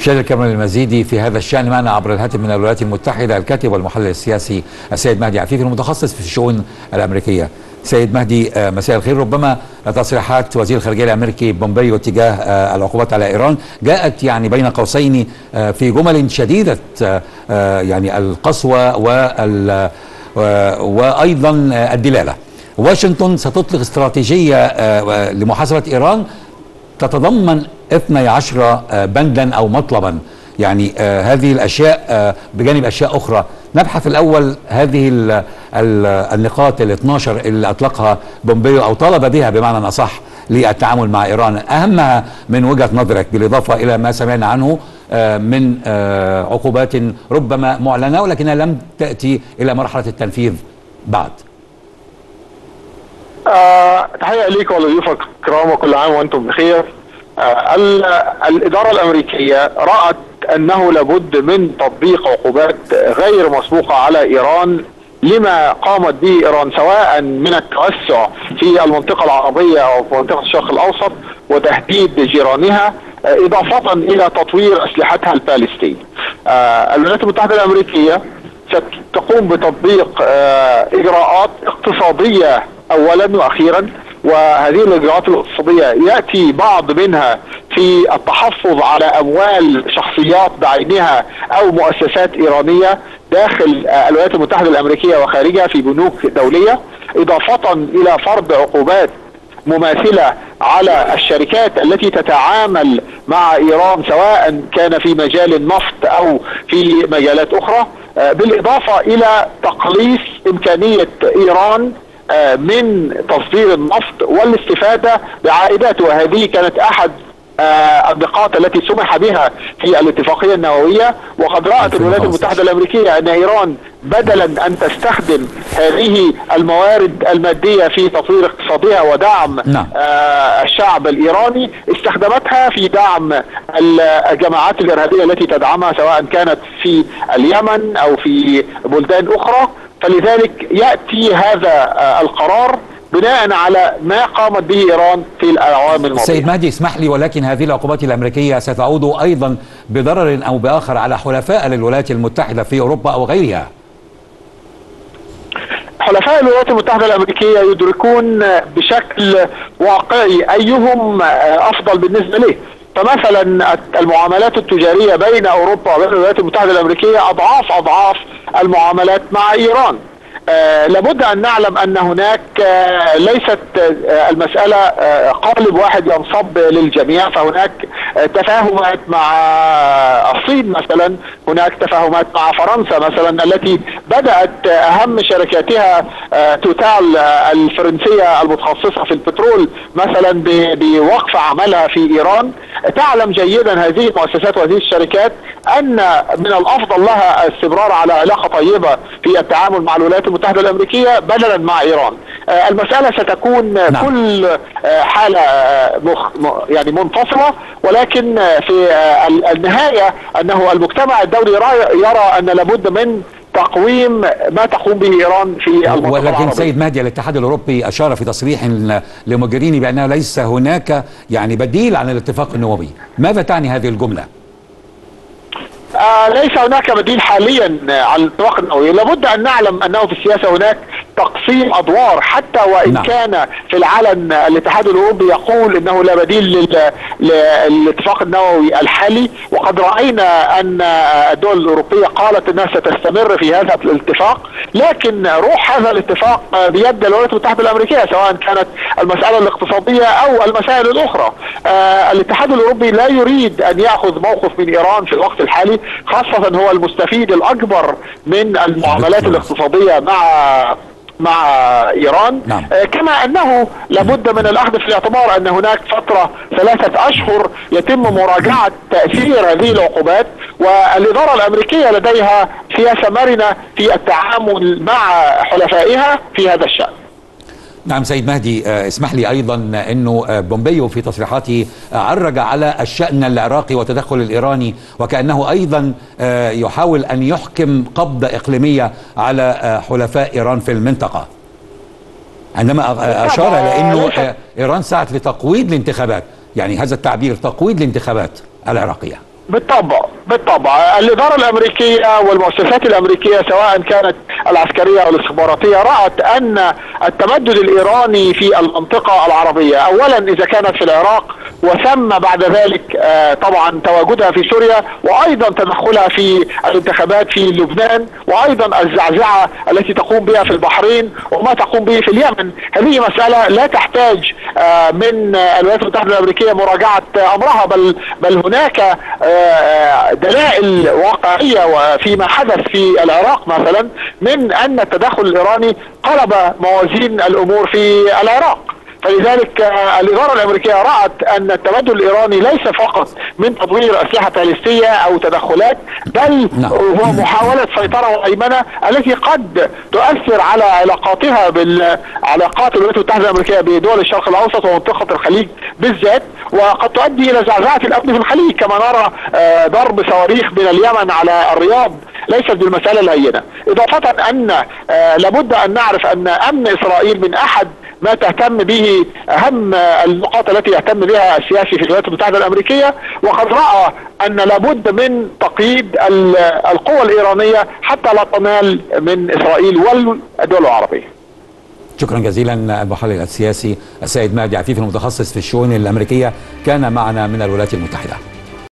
شهد الكاميرا المزيدي في هذا الشأن معنا عبر الهاتف من الولايات المتحدة الكاتب والمحلل السياسي السيد مهدي عفيفي المتخصص في الشؤون الأمريكية. سيد مهدي، مساء الخير. ربما تصريحات وزير الخارجية الأمريكي بومبيو تجاه العقوبات على إيران جاءت يعني بين قوسين في جمل شديدة يعني القسوة وأيضا الدلالة. واشنطن ستطلق استراتيجية لمحاسبة إيران تتضمن 12 بندا أو مطلبا، يعني هذه الأشياء بجانب أشياء أخرى. نبحث الأول هذه النقاط ال 12 اللي أطلقها بومبيو أو طلب بها بمعنى أصح للتعامل مع إيران، أهمها من وجهة نظرك بالإضافة إلى ما سمعنا عنه من عقوبات ربما معلنة ولكنها لم تأتي إلى مرحلة التنفيذ بعد. تحية ليك ولضيوفك الكرام وكل عام وأنتم بخير. الإدارة الأمريكية رأت أنه لابد من تطبيق عقوبات غير مسبوقة على إيران لما قامت به إيران، سواء من التوسع في المنطقة العربية أو في منطقة الشرق الأوسط وتهديد جيرانها، إضافة إلى تطوير أسلحتها البالستية. الولايات المتحدة الأمريكية ستقوم بتطبيق إجراءات اقتصادية أولا وأخيرا، وهذه الإجراءات الاقتصادية يأتي بعض منها في التحفظ على أموال شخصيات بعينها أو مؤسسات إيرانية داخل الولايات المتحدة الأمريكية وخارجها في بنوك دولية، إضافة إلى فرض عقوبات مماثلة على الشركات التي تتعامل مع إيران سواء كان في مجال النفط أو في مجالات أخرى، بالإضافة إلى تقليص إمكانية إيران من تصدير النفط والاستفادة بعائداته. وهذه كانت أحد النقاط التي سمح بها في الاتفاقية النووية، وقد رأت الولايات المتحدة الأمريكية أن إيران بدلا أن تستخدم هذه الموارد المادية في تطوير اقتصادها ودعم الشعب الإيراني، استخدمتها في دعم الجماعات الإرهابية التي تدعمها سواء كانت في اليمن أو في بلدان أخرى. فلذلك يأتي هذا القرار بناء على ما قامت به إيران في الأعوام الماضية. سيد مهدي، اسمح لي، ولكن هذه العقوبات الأمريكية ستعود أيضا بضرر أو بآخر على حلفاء للولايات المتحدة في أوروبا أو غيرها. حلفاء الولايات المتحدة الأمريكية يدركون بشكل واقعي أيهم أفضل بالنسبة له. فمثلا المعاملات التجارية بين أوروبا وبين الولايات المتحدة الأمريكية أضعاف المعاملات مع إيران. لابد أن نعلم أن هناك ليست المسألة قالب واحد ينصب للجميع، فهناك تفاهمات مع الصين مثلا، هناك تفاهمات مع فرنسا مثلا التي بدأت أهم شركاتها توتال الفرنسية المتخصصة في البترول مثلا بوقف عملها في إيران. تعلم جيدا هذه المؤسسات وهذه الشركات أن من الأفضل لها الاستمرار على علاقة طيبة في التعامل مع الولايات المتحدة الأمريكية بدلا مع إيران. المسألة ستكون كل حالة يعني منفصلة، ولكن في النهاية أنه المجتمع الدولي يرى أن لابد من تقويم ما تقوم به إيران في المنطقة العربية. ولكن سيد مهدي، الاتحاد الأوروبي أشار في تصريح لموغريني بأنه ليس هناك يعني بديل عن الاتفاق النووي. ماذا تعني هذه الجملة؟ ليس هناك بديل حاليا عن الاتفاق النووي. لابد أن نعلم أنه في السياسة هناك تقسيم أدوار، حتى وإن كان في العلن الاتحاد الأوروبي يقول أنه لا بديل للاتفاق النووي الحالي. وقد رأينا أن الدول الأوروبية قالت أنها ستستمر في هذا الاتفاق، لكن روح هذا الاتفاق بيد الولايات المتحدة الأمريكية سواء كانت المسألة الاقتصادية أو المسائل الأخرى. الاتحاد الأوروبي لا يريد أن يأخذ موقف من إيران في الوقت الحالي، خاصة هو المستفيد الأكبر من المعاملات الاقتصادية مع إيران. كما أنه لابد من الأخذ في الاعتبار أن هناك فترة 3 أشهر يتم مراجعة تأثير هذه العقوبات، والإدارة الأمريكية لديها سياسة مرنة في التعامل مع حلفائها في هذا الشأن. نعم سيد مهدي، اسمح لي أيضا أنه بومبيو في تصريحاته عرج على الشأن العراقي والتدخل الإيراني، وكأنه أيضا يحاول أن يحكم قبضة إقليمية على حلفاء إيران في المنطقة، عندما أشار إلى أنه إيران سعت لتقويض الانتخابات، يعني هذا التعبير تقويض الانتخابات العراقية. بالطبع الإدارة الأمريكية والمؤسسات الأمريكية سواء كانت العسكرية أو الاستخباراتية رأت أن التمدد الإيراني في المنطقة العربية أولا إذا كانت في العراق وثم بعد ذلك طبعا تواجدها في سوريا وأيضا تدخلها في الانتخابات في لبنان وأيضا الزعزعة التي تقوم بها في البحرين وما تقوم به في اليمن، هذه مسألة لا تحتاج من الولايات المتحدة الأمريكية مراجعة أمرها، بل هناك دلائل واقعية فيما حدث في العراق مثلا من أن التدخل الإيراني قلب موازين الأمور في العراق. فلذلك الإدارة الأمريكية رأت أن التمدد الإيراني ليس فقط من تطوير أسلحة باليستية أو تدخلات، بل هو محاولة سيطرة وهيمنة التي قد تؤثر على علاقاتها بالعلاقات الولايات المتحدة الأمريكية بدول الشرق الأوسط ومنطقة الخليج بالذات، وقد تؤدي إلى زعزعة الأمن في الخليج كما نرى ضرب صواريخ من اليمن على الرياض. ليست بالمسألة الهينة، إضافة أن لابد أن نعرف أن أمن إسرائيل من أحد ما تهتم به أهم النقاط التي يهتم بها السياسي في الولايات المتحدة الأمريكية، وقد رأى أن لابد من تقييد القوى الإيرانية حتى لا تنال من إسرائيل والدول العربية. شكرا جزيلا المحلل السياسي السيد مهدي عفيفي المتخصص في الشؤون الأمريكية كان معنا من الولايات المتحدة.